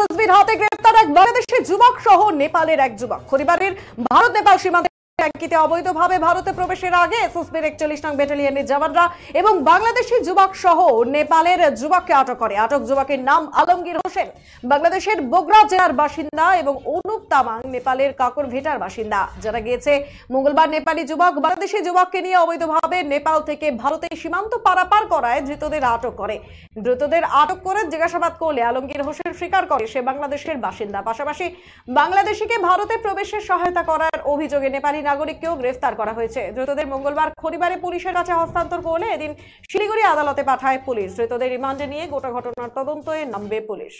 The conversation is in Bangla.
এসএসবীর হাতে গ্রেফতার এক বাংলাদেশি যুবক সহ নেপালের এক যুবক। খনিবাড়ির ভারত নেপাল সীমান্তে ট্যাঙ্কিতে অবৈধভাবে ভারতে প্রবেশের আগে এসএসবির ৪১ নং ব্যাটালিয়নের জওয়ানরা এবং বাংলাদেশি যুবক সহ নেপালের যুবককে আটক করে। আটক যুবকের নাম আলমগীর হোসেন, বাংলাদেশের বগুড়া জেলার বাসিন্দা এবং অনুপ তামাং নেপালের কাকর ভিটার বাসিন্দা। যারা গিয়েছে মঙ্গলবার নেপালি যুবক বাংলাদেশি যুবককে নিয়ে অবৈধভাবে নেপাল থেকে ভারতে সীমান্ত পারাপার করায় ধৃতদের আটক করে জিজ্ঞাসাবাদ করলে আলমগীর হোসেন স্বীকার করে সে বাংলাদেশের বাসিন্দা। পাশাপাশি বাংলাদেশিকে ভারতে প্রবেশের সহায়তা করার অভিযোগে নেপালি নাগরিককেও গ্রেফতার করা হয়েছে। ধৃতদের মঙ্গলবার খনিবাড়ি পুলিশের কাছে হস্তান্তর করলে এদিন শিলীগুড়ি আদালতে পাঠায় পুলিশ। ধৃতদের রিমান্ডে নিয়ে গোটা ঘটনার তদন্তে নামবে পুলিশ।